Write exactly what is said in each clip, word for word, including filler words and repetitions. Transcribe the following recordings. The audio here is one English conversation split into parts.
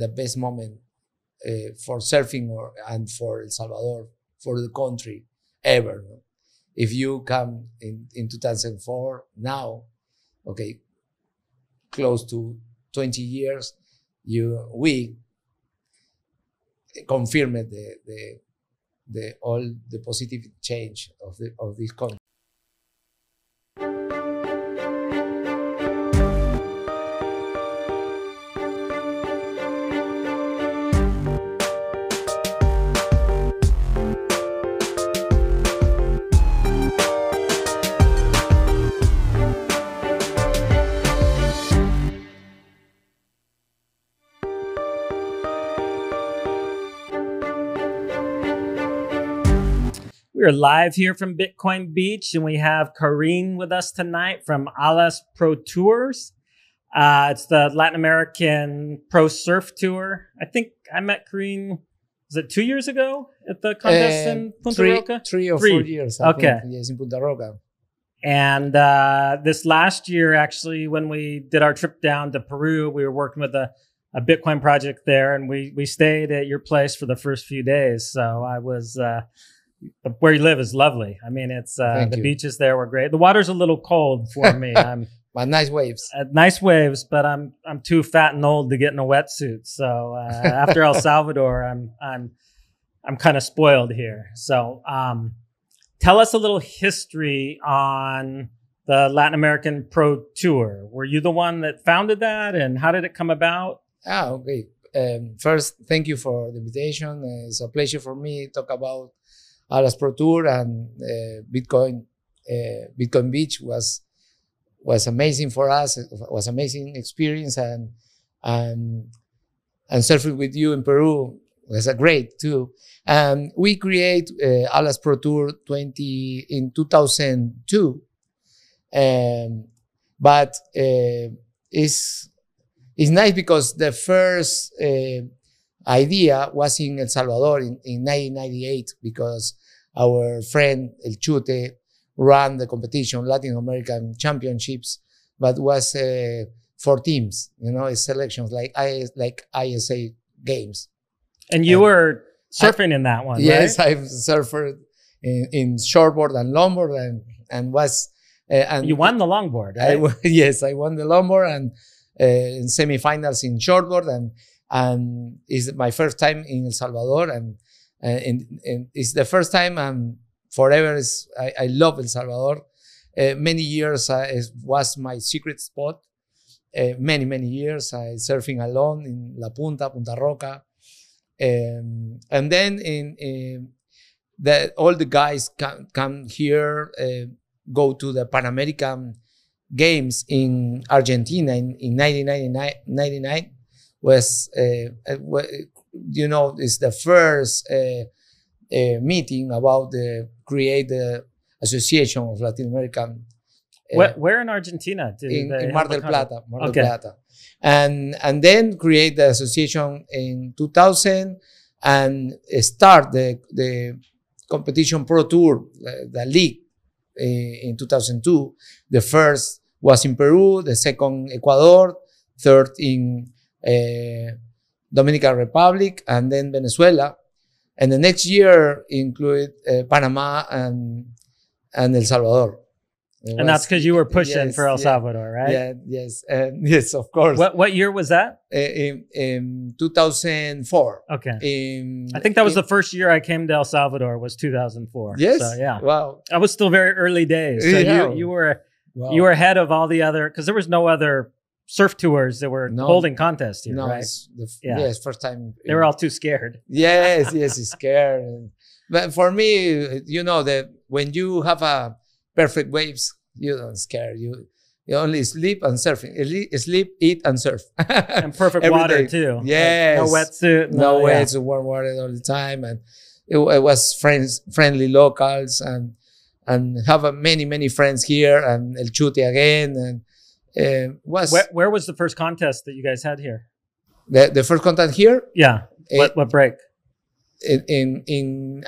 the best moment uh, for surfing or, and for El Salvador, for the country ever. No? If you come in, in two thousand four, now, okay, close to twenty years, you we confirmed the, the, the, all the positive change of, the, of this country. We're live here from Bitcoin Beach, and we have Karin with us tonight from ALAS Pro Tours. Uh, it's the Latin American Pro Surf Tour. I think I met Karin, was it two years ago at the contest uh, in Punta three, Roca? Three or three. four years. I okay. Think, yes, in Punta Roca. And uh, this last year, actually, when we did our trip down to Peru, we were working with a, a Bitcoin project there, and we, we stayed at your place for the first few days. So I was... Uh, Where you live is lovely. I mean, it's uh, the you. beaches there were great. The water's a little cold for me. I'm but nice waves. Uh, nice waves, but I'm I'm too fat and old to get in a wetsuit. So uh, after El Salvador, I'm I'm I'm kind of spoiled here. So um, tell us a little history on the Latin American Pro Tour. Were you the one that founded that, and how did it come about? Ah, okay. Um, first, thank you for the invitation. Uh, it's a pleasure for me to talk about ALAS Pro Tour and uh, Bitcoin, uh, Bitcoin Beach was was amazing for us. It was amazing experience, and and and surfing with you in Peru was a great too. And we create uh, ALAS Pro Tour twenty in two thousand two, um, but uh, it's it's nice because the first uh, idea was in El Salvador in, in nineteen ninety-eight, because our friend El Chute ran the competition, Latin American Championships, but was uh, for teams, you know, selections like I, like I S A games. And you um, were surfing I, in that one, yes, right? I've surfed in, in shortboard and longboard, and and was uh, and you won the longboard, right? I, yes, I won the longboard and uh, in semifinals in shortboard, and and it's my first time in El Salvador, and and, and, and it's the first time, and forever is, I, I love El Salvador. Uh, many years uh, it was my secret spot. Uh, many, many years I surfing alone in La Punta, Punta Roca. Um, and then in, in the, all the guys come, come here, uh, go to the Pan American Games in Argentina in, in nineteen ninety-nine. Was, uh, you know, it's the first uh, uh, meeting about the create the Association of Latin American. Uh, where, where in Argentina? Did in, in Mar del Plata, Mar del okay. Plata, and and then create the association in two thousand and start the the competition Pro Tour, the, the league uh, in two thousand two. The first was in Peru, the second Ecuador, third in Uh, Dominican Republic, and then Venezuela, and the next year included uh, Panama and and El Salvador. It and was, that's because you were pushing yes, for El yeah, Salvador, right? Yeah, yes, and yes, of course. What what year was that? Uh, in, in two thousand four. Okay. In, I think that was in, the first year I came to El Salvador. Was two thousand four? Yes. So, yeah. Wow. I was still very early days. So yeah. you you were wow. you were ahead of all the other, because there was no other surf tours that were no, holding contests here, no, right? The, yeah. Yes, first time. They were all too scared. Yes, yes, scared. But for me, you know, that when you have a perfect waves, you don't scare. You you only sleep and surfing. Sleep, eat, and surf. And perfect water, day. too. Yes. Like no wetsuit. No, no wetsuit, yeah. warm water all the time. And it, it was friends, friendly locals, and and have a many, many friends here, and El Chute again, and Uh, was where, where was the first contest that you guys had here? The, the first contest here? Yeah. What, it, what break? In, in in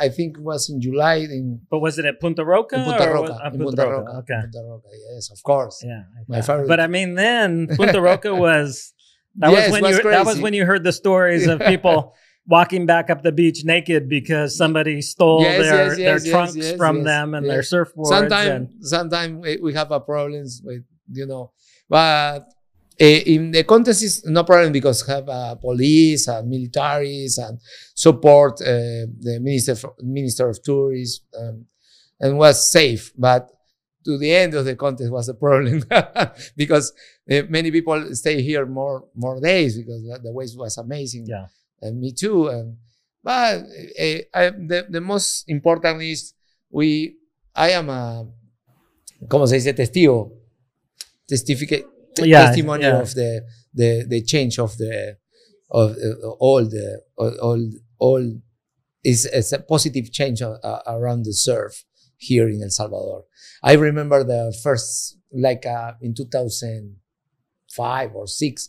I think it was in July. In but was it at Punta Roca? In Punta Roca. Was, uh, in Punta, Punta Roca. Roca. Okay. Punta Roca. Yes, of course. Yeah. My favorite. But I mean, then Punta Roca was That, yes, was, when was, you, that was when you heard the stories of people walking back up the beach naked because somebody stole yes, their, yes, their yes, trunks yes, yes, from yes, them and yes. their surfboards. Sometimes sometime we, we have a problems with, you know, but uh, in the contest is no problem because have uh, police and militaries and support uh, the minister, minister of tourism um, and was safe. But to the end of the contest was a problem because uh, many people stay here more more days because the waves was amazing. Yeah. And me too. And, but uh, I, the, the most important is we, I am a, ¿cómo se dice? Testigo. Testificate, yeah, testimony yeah. of the, the, the change of the, of uh, all the, all, all, all is, is a positive change of, uh, around the surf here in El Salvador. I remember the first, like uh, in two thousand five or six,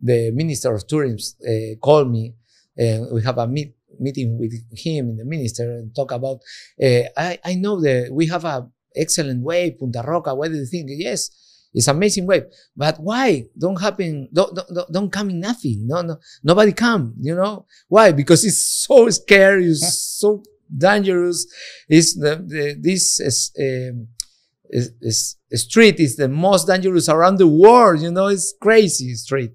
the Minister of Tourism uh, called me and we have a meet, meeting with him and the minister and talk about, uh, I, I know that we have an excellent wave, Punta Roca, what do you think? Yes, it's amazing wave, but why don't happen, don't, don't, don't come in nothing, no, no, nobody come, you know? Why? Because it's so scary, it's so dangerous, it's the, the, this is, um, is, is, street is the most dangerous around the world, you know, it's crazy street.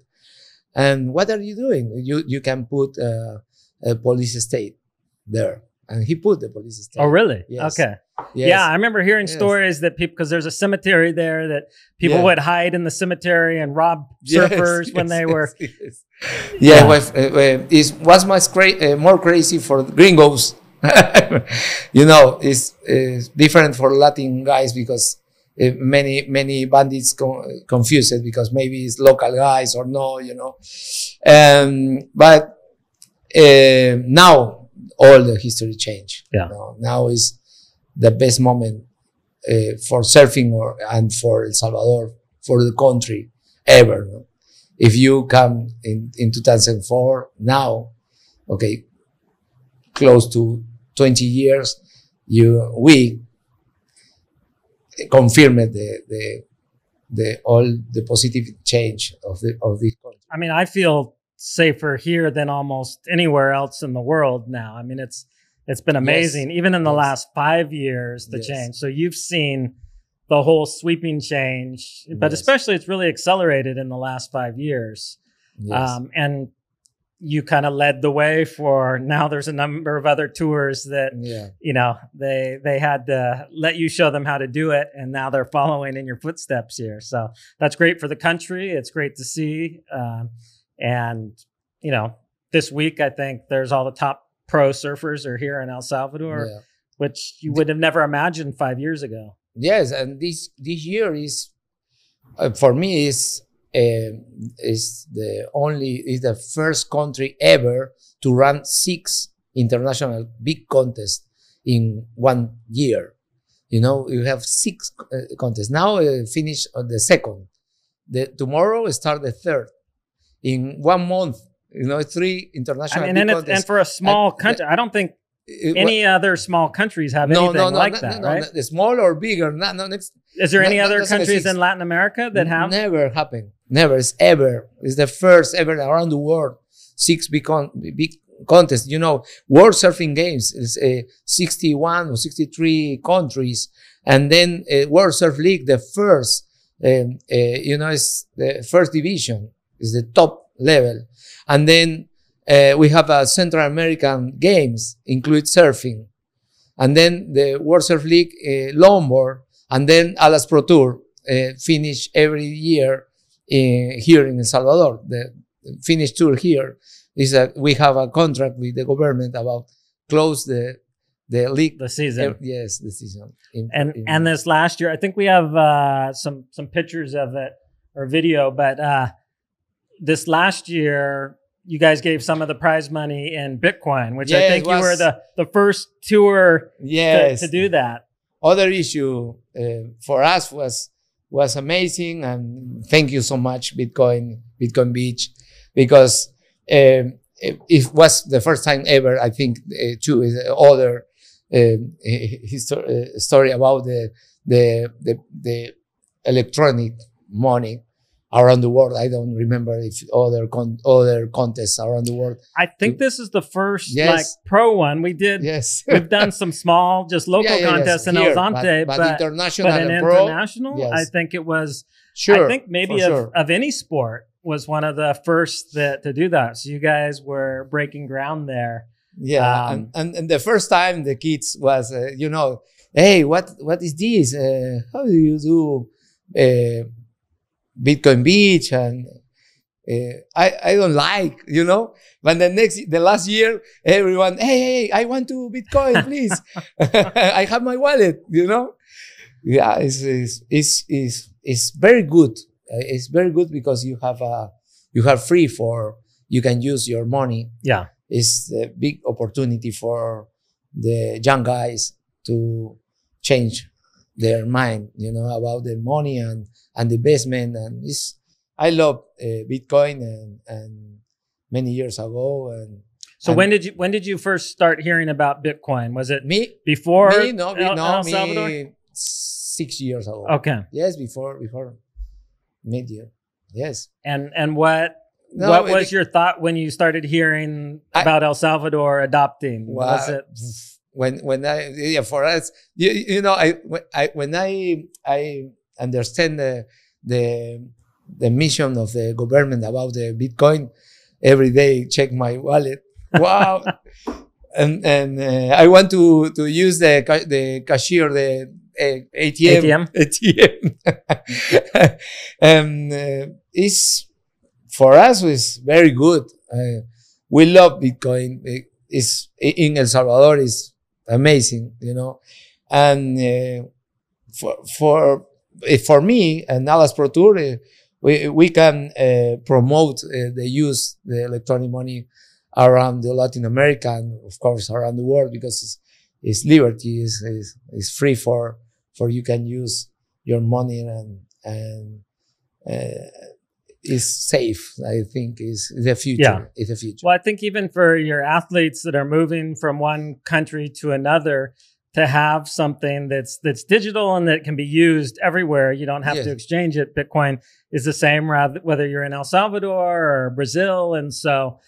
And what are you doing? You you can put uh, a police state there, and he put the police state. Oh, really? Yes. Okay. Yes. Yeah, I remember hearing yes. stories that people, because there's a cemetery there, that people yeah. would hide in the cemetery and rob surfers yes, when yes, they were. Yes, yes. Yeah, yeah. It was, uh, it was much cra uh, more crazy for gringos. You know, it's, it's different for Latin guys because. Uh, many, many bandits co confuse it because maybe it's local guys or no, you know. Um, but uh, now all the history changed. Yeah. You know? Now is the best moment uh, for surfing or, and for El Salvador, for the country ever. You know? If you come in, in two thousand four, now, okay, close to twenty years, you, we, confirmed the, the the all the positive change of the of this country. I mean, I feel safer here than almost anywhere else in the world now. I mean, it's it's been amazing, yes. even in the yes. last five years the yes. change. So you've seen the whole sweeping change, but yes. especially it's really accelerated in the last five years, yes. um, and. You kind of led the way for now. There's a number of other tours that, yeah. you know, they, they had to let you show them how to do it. And now they're following in your footsteps here. So that's great for the country. It's great to see. Um, and, you know, this week, I think there's all the top pro surfers are here in El Salvador, yeah. which you would have never imagined five years ago. Yes. And this, this year is, uh, for me, is, Uh, is the only is the first country ever to run six international big contests in one year. You know, you have six uh, contests now. Uh, finish on the second. The tomorrow start the third. In one month, you know, three international. I mean, big and, it, contests. And for a small I, country, I don't think it, any what, other small countries have no, anything no, no, like no, that, no, right? No, small or bigger. No, no, next, Is there no, any no, other countries exist. in Latin America that have never happened? Never, it's ever. It's the first ever around the world. Six big, con big contests. You know, World Surfing Games is uh, sixty-one or sixty-three countries. And then uh, World Surf League, the first, uh, uh, you know, it's the first division. It's the top level. And then uh, we have a Central American Games, include surfing. And then the World Surf League uh, longboard. And then ALAS Pro Tour uh, finish every year. In, here in El Salvador, the Finnish tour here is that we have a contract with the government about close the the league, the season. Yes, the season. In, and in, and this last year, I think we have uh, some some pictures of it or video. But uh, this last year, you guys gave some of the prize money in Bitcoin, which yes, I think was, you were the the first tour yes. to, to do that. Other issue uh, for us was. was amazing, and thank you so much, Bitcoin, Bitcoin Beach, because um, it, it was the first time ever, I think, uh, too, is other uh, history, uh, story about the, the, the, the electronic money around the world. I don't remember if other con other contests around the world. I think this is the first yes. like pro one we did. Yes, we've done some small, just local yeah, yeah, contests yes. in Here, El Zante, but, but, but international. But an and pro, international, yes. I think it was. Sure, I think maybe of, sure. of any sport was one of the first that to do that. So you guys were breaking ground there. Yeah, um, and, and and the first time the kids was, uh, you know, hey, what what is this? Uh, how do you do? Uh, Bitcoin Beach, and uh, I I don't like, you know. But the next the last year, everyone, hey, hey, I want to Bitcoin, please. I have my wallet, you know. Yeah, it's it's it's it's, it's very good. It's very good because you have a you have free for you can use your money. Yeah, it's a big opportunity for the young guys to change their mind, you know, about the money and and the basement. And this I love uh, Bitcoin and and many years ago. And so and when did you when did you first start hearing about Bitcoin? Was it me before me, no, El, no, El Salvador? Me six years ago. Okay. Yes, before before mid-year. Yes. And and what no, what was it, your thought when you started hearing I, about El Salvador adopting? Well, was it when when I yeah for us you, you know I when I when I I understand the the the mission of the government about the Bitcoin, every day check my wallet. Wow. and and uh, I want to to use the ca the cashier the uh, A T M A T M and uh, it's for us it's very good. Uh, we love Bitcoin. It, it's in El Salvador is amazing, you know, and uh, for for for me and ALAS Pro Tour, uh, we we can uh, promote uh, the use the electronic money around the Latin America and of course around the world, because it's, it's liberty, is is is free for for you can use your money and and uh, is safe. I think is the future. Yeah. Is the future. Well, I think even for your athletes that are moving from one country to another, to have something that's that's digital and that can be used everywhere. You don't have yes. to exchange it. Bitcoin is the same, rather, whether you're in El Salvador or Brazil. And so,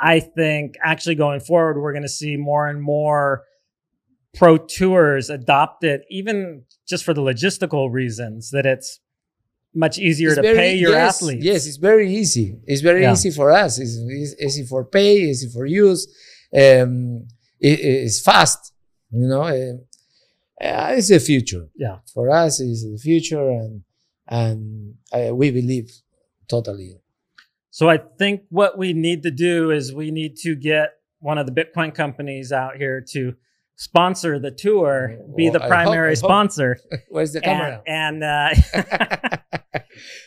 I think actually going forward, we're going to see more and more pro tours adopt it, even just for the logistical reasons that it's much easier it's to very, pay your yes, athletes. Yes, it's very easy. It's very yeah. easy for us. It's, it's easy for pay, easy for use. Um, it, it's fast, you know. Uh, it's the future. Yeah, for us, it's the future, and and uh, we believe totally. So I think what we need to do is we need to get one of the Bitcoin companies out here to sponsor the tour, be the well, primary I hope, I hope. sponsor. Where's the camera? And and, uh,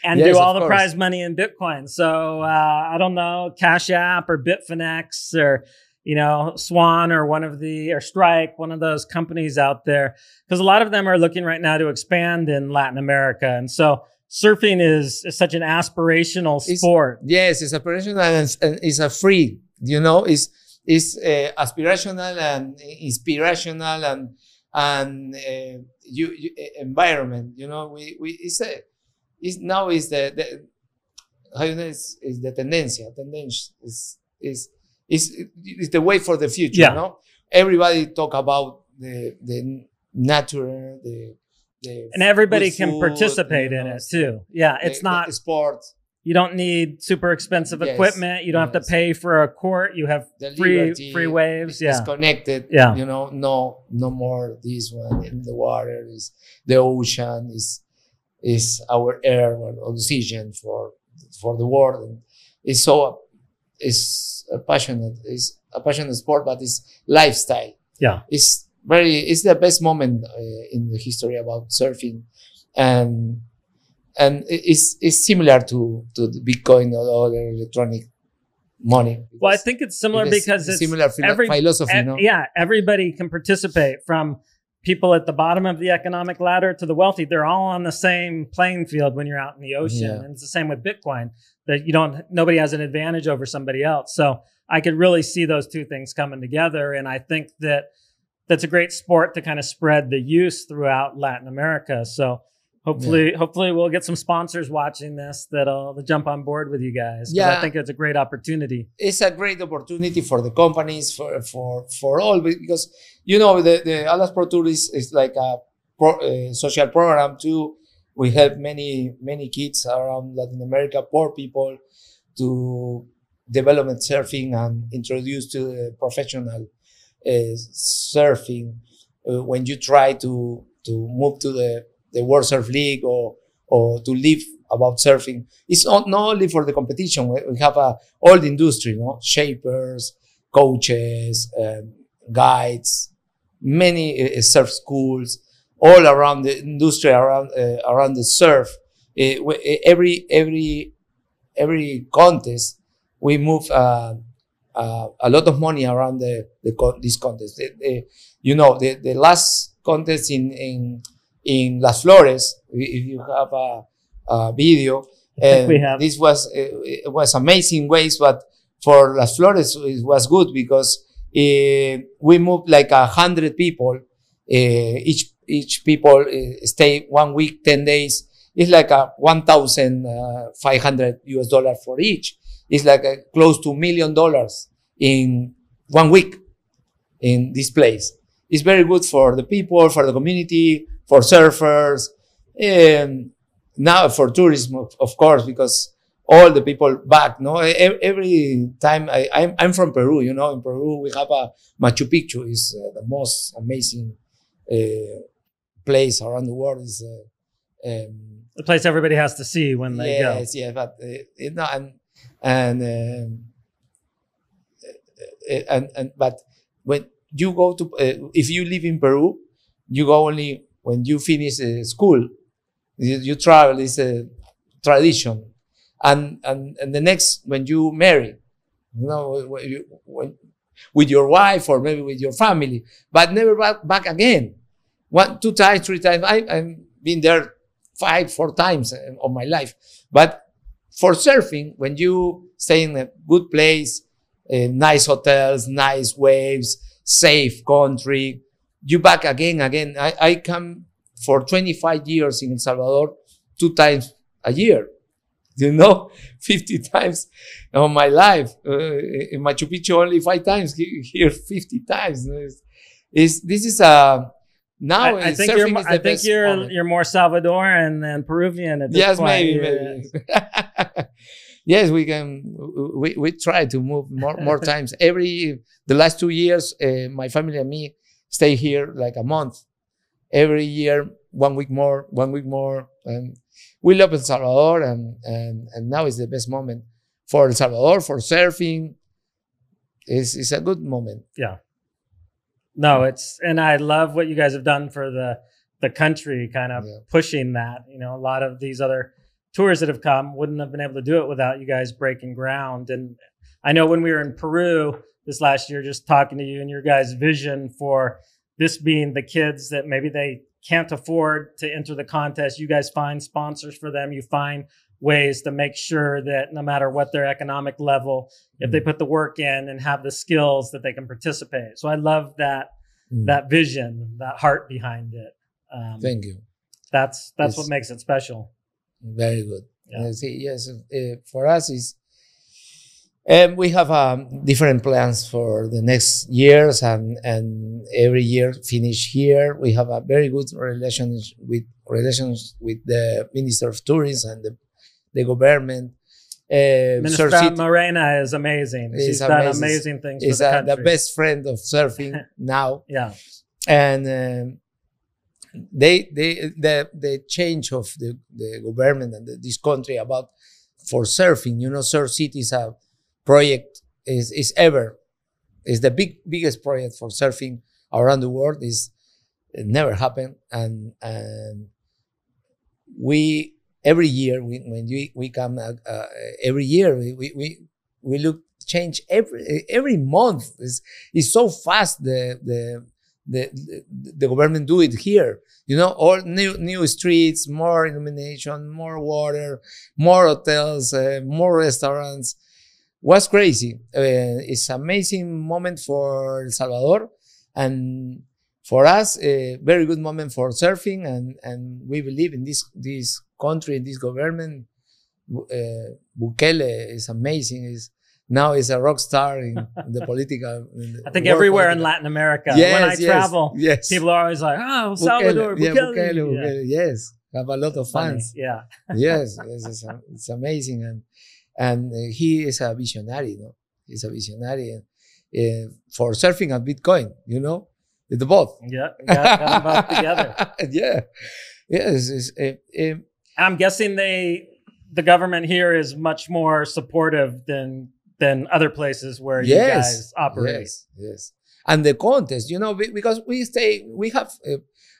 and yes, do all the course. prize money in Bitcoin. So uh, I don't know, Cash App or Bitfinex or, you know, Swan or one of the, or Strike, one of those companies out there. Because a lot of them are looking right now to expand in Latin America. And so surfing is, is such an aspirational it's, sport. Yes, it's aspirational and it's, and it's a free, you know, it's, It's uh, aspirational and inspirational and and uh, you, you, environment. You know, we we it's a it's now is the, the how you know is is the tendencia. Tendencia is is is is the way for the future. Yeah. You know, everybody talk about the the nature, the, the and everybody food, can participate you know, in it too. Yeah, it's the, not the sports. You don't need super expensive yes, equipment. You don't yes. have to pay for a court. You have the free liberty, free waves. Yeah, it's connected. Yeah, you know, no, no more this one in the water is the ocean is is our air and oxygen for for the world. And it's so it's a passionate it's a passionate sport, but it's lifestyle. Yeah, it's very it's the best moment uh, in the history about surfing. And. And it's, it's similar to, to the Bitcoin or other electronic money. Well, I think it's similar it because it's similar philo every, philosophy. E no? Yeah, everybody can participate, from people at the bottom of the economic ladder to the wealthy. They're all on the same playing field when you're out in the ocean. Yeah. And it's the same with Bitcoin, that you don't, nobody has an advantage over somebody else. So I could really see those two things coming together. And I think that that's a great sport to kind of spread the use throughout Latin America. So Hopefully, yeah. hopefully we'll get some sponsors watching this that'll jump on board with you guys. Yeah, I think it's a great opportunity. It's a great opportunity for the companies, for for for all, because you know the the ALAS Pro Tour is, is like a, pro, a social program too. We help many many kids around Latin America, poor people, to develop surfing and introduce to the professional uh, surfing. Uh, when you try to to move to the the World Surf League, or or to live about surfing. It's not, not only for the competition. We have a all the industry, no? Shapers, coaches, um, guides, many uh, surf schools all around the industry, around uh, around the surf. Uh, every every every contest, we move uh, uh, a lot of money around the, the con this contest. The, the, you know, the the last contest in in. in Las Flores, if you have a, a video, uh, we have. This was uh, it was amazing ways, but for Las Flores it was good because uh, we moved like a hundred people. Uh, each each people uh, stay one week, ten days. It's like a one thousand five hundred U S dollars for each. It's like a close to million dollars in one week in this place. It's very good for the people, for the community, for surfers, and now for tourism, of, of course, because all the people back, no? Every time, I, I'm, I'm from Peru, you know, in Peru we have a Machu Picchu, is uh, the most amazing uh, place around the world. Is uh, um, the place everybody has to see when they yes, go. Yes, yeah, but, uh, you know, and, and, um, and, and, but when you go to, uh, if you live in Peru, you go only when you finish uh, school, you, you travel is a tradition, and and and the next when you marry, you know, when you, when, with your wife or maybe with your family, but never back, back again. One, two times, three times. I, I've been there five, four times of my life. But for surfing, when you stay in a good place, uh, nice hotels, nice waves, safe country. You back again, again. I, I come for twenty-five years in El Salvador, two times a year, you know, fifty times on my life. Uh, in Machu Picchu only five times, here fifty times. It's, it's, this is a, now I, I think, you're, is I think you're, you're more Salvadoran than Peruvian at this yes, point. Maybe, yes, maybe. Yes, we can, we, we try to move more, more times. Every, the last two years, uh, my family and me, stay here like a month, every year, one week more, one week more. And we love El Salvador, and, and, and now is the best moment for El Salvador, for surfing. It's, it's a good moment. Yeah. No, it's, and I love what you guys have done for the, the country, kind of yeah. pushing that. You know, a lot of these other tours that have come wouldn't have been able to do it without you guys breaking ground. And I know when we were in Peru, this last year, just talking to you and your guys' vision for this being the kids that maybe they can't afford to enter the contest. You guys find sponsors for them. You find ways to make sure that no matter what their economic level, mm-hmm. if they put the work in and have the skills, that they can participate. So I love that, mm-hmm. that vision, that heart behind it. Um, Thank you. That's, that's it's what makes it special. Very good. Yeah. Yes, uh, for us is. And we have um, different plans for the next years, and, and every year finish here. We have a very good relations with relations with the Minister of Tourism and the, the government. Uh, Minister Morena is amazing. She's amazing. done amazing things She's for the country. She's the best friend of surfing now. Yeah, and um, they they the the change of the the government and the, this country about for surfing. You know, Surf City is a project is, is ever, is the big, biggest project for surfing around the world. Is it never happened. And, and we, every year, we, when we, we come, uh, uh, every year, we, we, we look, change every, every month. It's, it's so fast the, the, the, the, the government do it here. You know, all new, new streets, more illumination, more water, more hotels, uh, more restaurants. Was crazy. Uh, it's an amazing moment for El Salvador, and for us, a very good moment for surfing, and, and we believe in this, this country, this government. Uh, Bukele is amazing. He's, now is a rock star in the political. In the I think everywhere political. in Latin America, yes, when I yes, travel, yes. people are always like, oh, El Salvador, Bukele. Yeah, Bukele, Bukele, yeah. Bukele, yes, have a lot of fans. Funny. Yeah. yes, yes it's, it's amazing. And and he is a visionary, no? He's a visionary uh, for surfing and Bitcoin, you know, the both. Yeah, got, got them both together. Yeah, yes. It's, it, it, I'm guessing they, the government here is much more supportive than than other places where yes, you guys operate. Yes, yes. And the contest, you know, because we stay, we have, uh,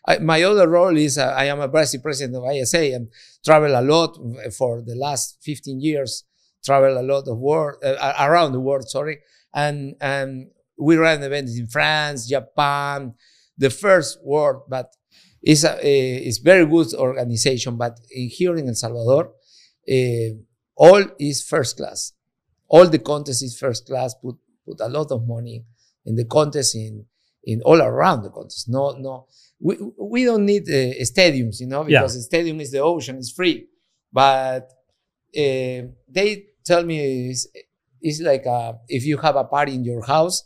I, my other role is uh, I am a vice president of I S A and travel a lot for the last fifteen years, travel a lot of world, uh, around the world, sorry. And, and we ran events in France, Japan, the first world, but it's a, a it's very good organization. But in, here in El Salvador, Uh, all is first class. All the contest is first class. Put put a lot of money in the contest, in in all around the contest. No, no, we we don't need uh, stadiums, you know, because yeah. the stadium is the ocean, it's free. But uh, they tell me it's, it's like a, if you have a party in your house,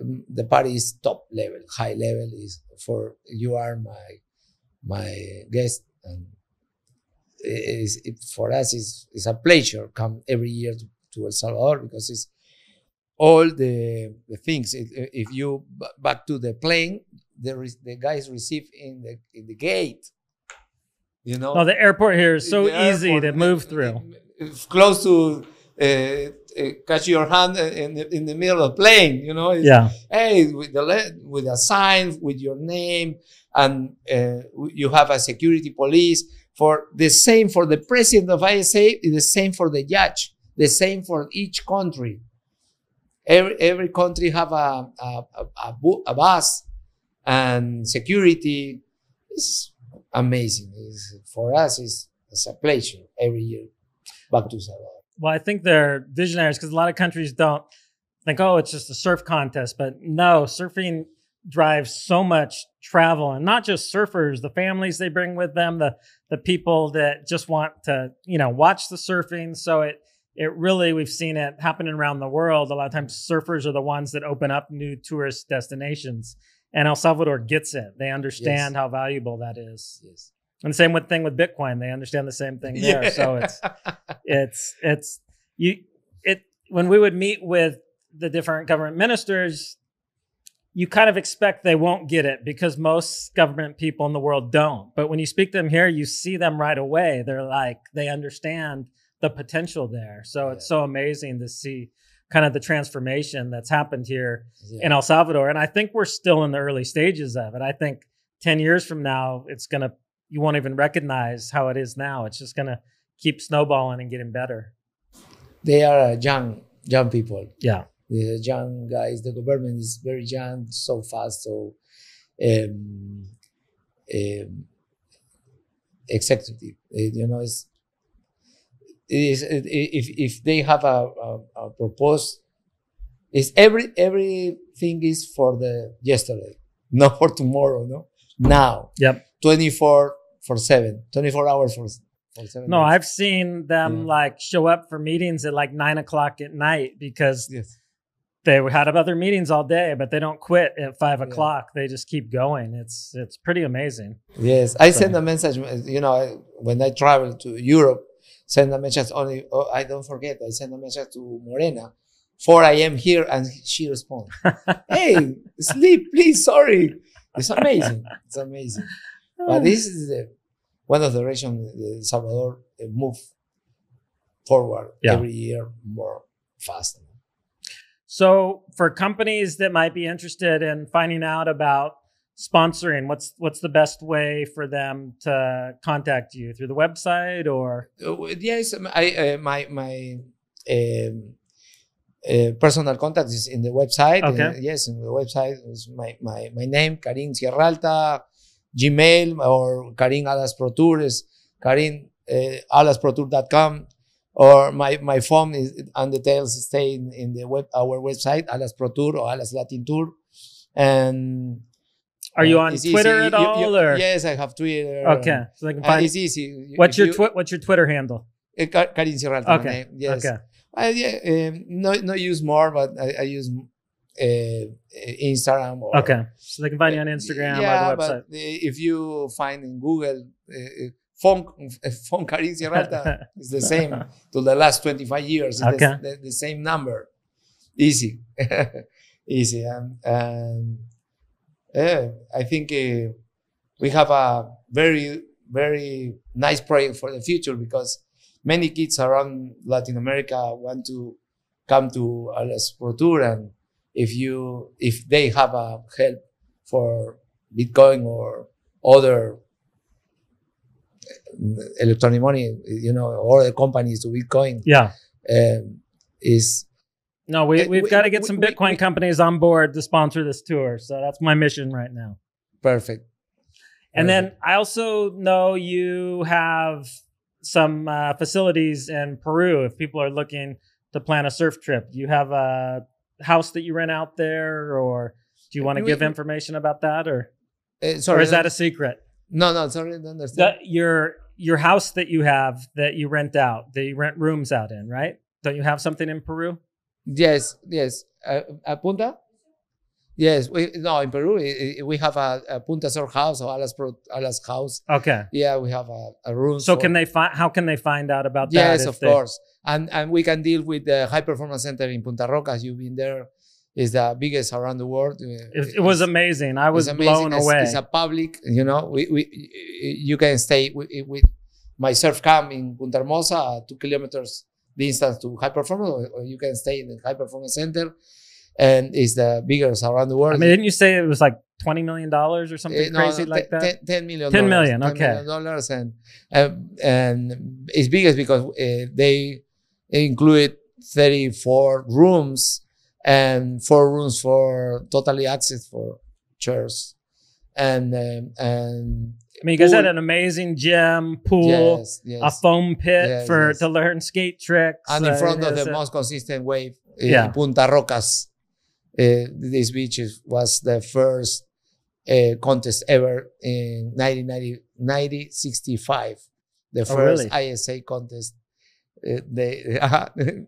um, the party is top level, high level. Is for you are my my guest. And Is, it, for us, it's, it's a pleasure come every year to, to El Salvador, because it's all the, the things. It, if you back to the plane, there is the guys receive in the in the gate. You know, oh, the airport here is so easy airport, to move through. It's close to uh, catch your hand in the, in the middle of the plane. You know, it's, yeah. Hey, with the with a sign with your name, and uh, you have a security police. For the same for the president of I S A, the same for the judge, the same for each country. Every every country have a a, a, a bus and security. It's amazing. It's, for us, it's, it's a pleasure every year. Back to Salvador. Well, I think they're visionaries, because a lot of countries don't think, oh, it's just a surf contest, but no, surfing drives so much travel, and not just surfers, the families they bring with them, the the people that just want to, you know, watch the surfing. So it it really, we've seen it happening around the world. A lot of times surfers are the ones that open up new tourist destinations, and El Salvador gets it. They understand yes. how valuable that is. Yes. And the same with thing with Bitcoin. They understand the same thing there. Yeah. So it's it's it's you it when we would meet with the different government ministers, you kind of expect they won't get it, because most government people in the world don't. But when you speak to them here, you see them right away. They're like, they understand the potential there. So yeah. it's so amazing to see kind of the transformation that's happened here yeah. in El Salvador. And I think we're still in the early stages of it. I think ten years from now, it's going to, you won't even recognize how it is now. It's just going to keep snowballing and getting better. They are young, young people. Yeah. The young guys, the government is very young, so fast. So, um, um, executive, you know, it's, it is, it, if if they have a, a, a proposed, is every everything is for the yesterday, not for tomorrow, no, now. Yep. twenty-four for seven, twenty-four hours for. No, days. I've seen them yeah. like show up for meetings at like nine o'clock at night, because. Yes. They had other meetings all day, but they don't quit at five o'clock. Yeah. They just keep going. It's it's pretty amazing. Yes, I so. send a message. You know, when I travel to Europe, send a message. Only oh, I don't forget. I send a message to Morena, four A M here, and she responds, "Hey, sleep, please. Sorry." It's amazing. It's amazing. But this is the, one of the reasons El Salvador move forward yeah. every year more fast. So for companies that might be interested in finding out about sponsoring, what's what's the best way for them to contact you? Through the website or? Uh, yes, I, uh, my my um, uh, personal contact is in the website. Okay. Uh, yes, in the website is my, my, my name, Karin Sierralta, Gmail, or Karin Alas Pro Tour is Karin uh, alas pro tour dot com. Or my, my phone is, and details stay in, in the web, our website, ALAS Pro Tour or ALAS Latin Tour. And Are you on Twitter at all? Or? Yes, I have Twitter. Okay, so they can find. It's easy. What's your What's your Twitter handle? Karin Sierralta. Okay. Yes. Okay. I yeah, um, not not use more, but I, I use uh, Instagram. Or, okay, so they can find you on Instagram yeah, or the website. But if you find in Google, uh, phone phone Karin Sierralta is the same to the last twenty-five years. Okay. The, the, the same number. Easy, easy, and, and yeah, I think uh, we have a very very nice project for the future because many kids around Latin America want to come to ALAS Pro Tour, and if you if they have a help for Bitcoin or other electronic money, you know, or the companies to Bitcoin, yeah, um, is. No, we, we've we, got to get we, some Bitcoin we, companies on board to sponsor this tour. So that's my mission right now. Perfect. And Perfect. Then I also know you have some uh, facilities in Peru. If people are looking to plan a surf trip, do you have a house that you rent out there, or do you want to give we, information about that, or, uh, sorry, or is that a secret? No, no, sorry, I don't understand. The, your, your house that you have that you rent out, that you rent rooms out in, right? Don't you have something in Peru? Yes, yes. Uh, a Punta? Yes. We, no, in Peru, we have a, a Punta Surf House or Alas Pro, Alas House. Okay. Yeah, we have a, a room. So for, can they find? How can they find out about yes, that? Yes, of they... course. And and we can deal with the High Performance Center in Punta Roca. As you've been there, is the biggest around the world. It, it, it was amazing. I was blown it's, away. It's a public. You know, we we you can stay with, with my surf camp in Punta Hermosa, two kilometers. Distance to High Performance, or you can stay in the High Performance Center, and it's the biggest around the world. I mean, didn't you say it was like twenty million dollars or something uh, no, crazy no, like that? Ten million. Ten million. Okay. ten million dollars, and uh, and it's biggest because uh, they include thirty-four rooms and four rooms for totally access for chairs, and um, and. I mean, you guys pool. Had an amazing gym, pool, yes, yes. a foam pit yes, for yes. to learn skate tricks. And in front uh, of the a... most consistent wave, uh, yeah. Punta Rocas. Uh, this beach is, was the first uh, contest ever in nineteen sixty-five. The first oh, really? I S A contest. Uh, they, uh,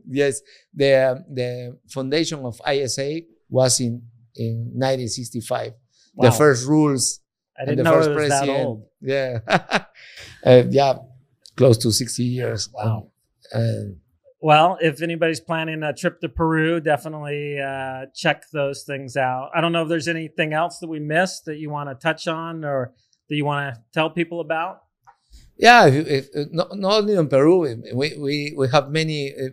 yes, the, um, the foundation of I S A was in, in nineteen sixty-five. Wow. The first rules. I didn't know it was that old. Yeah. uh, yeah. Close to sixty years. Wow. Um, well, if anybody's planning a trip to Peru, definitely uh, check those things out. I don't know if there's anything else that we missed that you want to touch on or that you want to tell people about. Yeah. If, if, not, not only in Peru, we, we, we have many, uh,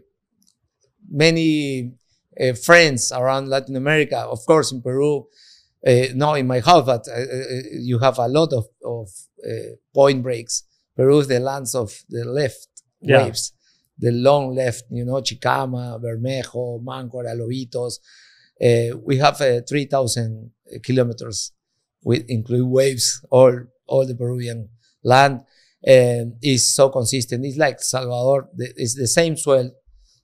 many uh, friends around Latin America. Of course, in Peru. Uh, no, in my house, but uh, you have a lot of, of uh, point breaks. Peru is the lands of the left yeah. waves, the long left, you know, Chicama, Bermejo, Manco, Araloitos. Uh, we have uh, three thousand kilometers, with include waves, all, all the Peruvian land. And it's so consistent. It's like Salvador. It's the same swell,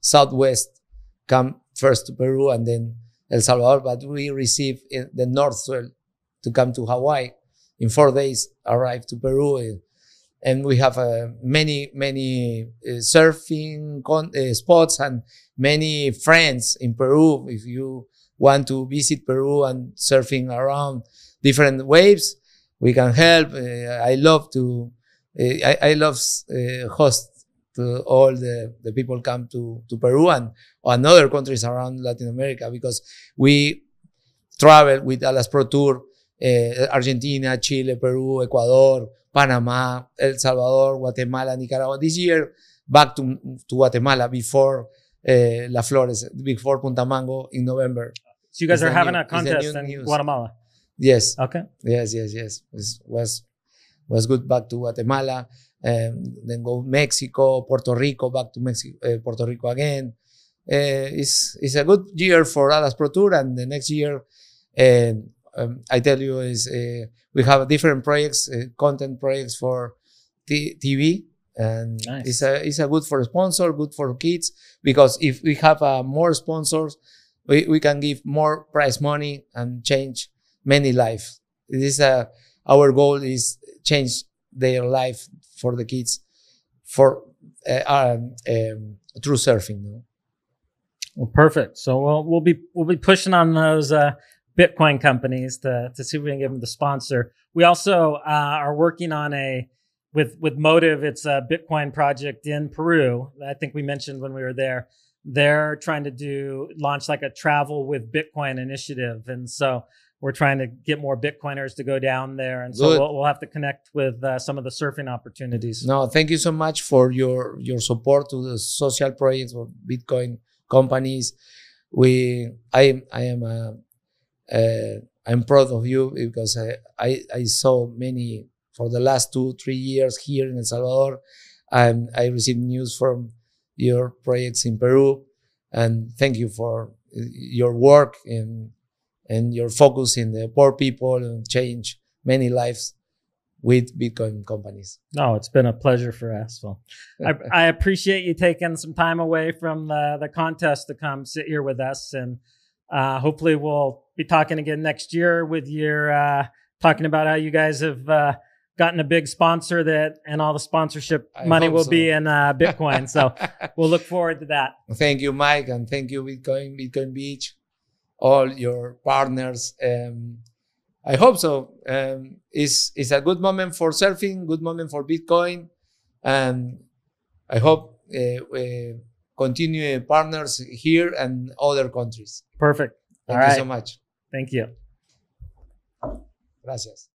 southwest, come first to Peru and then El Salvador, but we receive the north swell to come to Hawaii. In four days, arrive to Peru, and we have uh, many, many uh, surfing con uh, spots and many friends in Peru. If you want to visit Peru and surfing around different waves, we can help. Uh, I love to, uh, I, I love uh, host. To all the, the people come to, to Peru and, and other countries around Latin America because we travel with ALAS Pro Tour, uh, Argentina, Chile, Peru, Ecuador, Panama, El Salvador, Guatemala, Nicaragua. This year, back to, to Guatemala before uh, La Flores, before Punta Mango in November. So you guys it's are having new, a contest in news. Guatemala? Yes. Okay. Yes, yes, yes. It was, was good back to Guatemala. Um, then go Mexico, Puerto Rico, back to Mexico, uh, Puerto Rico again. Uh, it's it's a good year for ALAS Pro Tour, and the next year, uh, um, I tell you, is uh, we have different projects, uh, content projects for t TV, and nice. it's a it's a good for sponsor, good for kids, because if we have uh, more sponsors, we we can give more prize money and change many lives. It is a, our goal is change their life for the kids for uh, um, um, through surfing. No? Well, perfect. So we'll, we'll be we'll be pushing on those uh, Bitcoin companies to to see if we can get them to sponsor. We also uh, are working on a with with Motive. It's a Bitcoin project in Peru. I think we mentioned when we were there. They're trying to do launch like a travel with Bitcoin initiative, and so we're trying to get more Bitcoiners to go down there. And so we'll, we'll have to connect with uh, some of the surfing opportunities. No, thank you so much for your your support to the social projects of Bitcoin companies. We, I, I am, uh, uh, I'm proud of you because I, I, I saw many for the last two, three years here in El Salvador, and I received news from your projects in Peru, and thank you for your work and and your focus in the poor people and change many lives with Bitcoin companies. No, it's been a pleasure for us. Well, I, I appreciate you taking some time away from the, the contest to come sit here with us, and uh, hopefully we'll be talking again next year with your uh, talking about how you guys have uh, gotten a big sponsor that, and all the sponsorship I money will so. be in uh, Bitcoin. So we'll look forward to that. Thank you, Mike, and thank you, Bitcoin, Bitcoin Beach, all your partners. Um, I hope so. Um, it's, it's a good moment for surfing, good moment for Bitcoin. And I hope uh, we continue partners here and other countries. Perfect. Thank all you right. so much. Thank you. Gracias.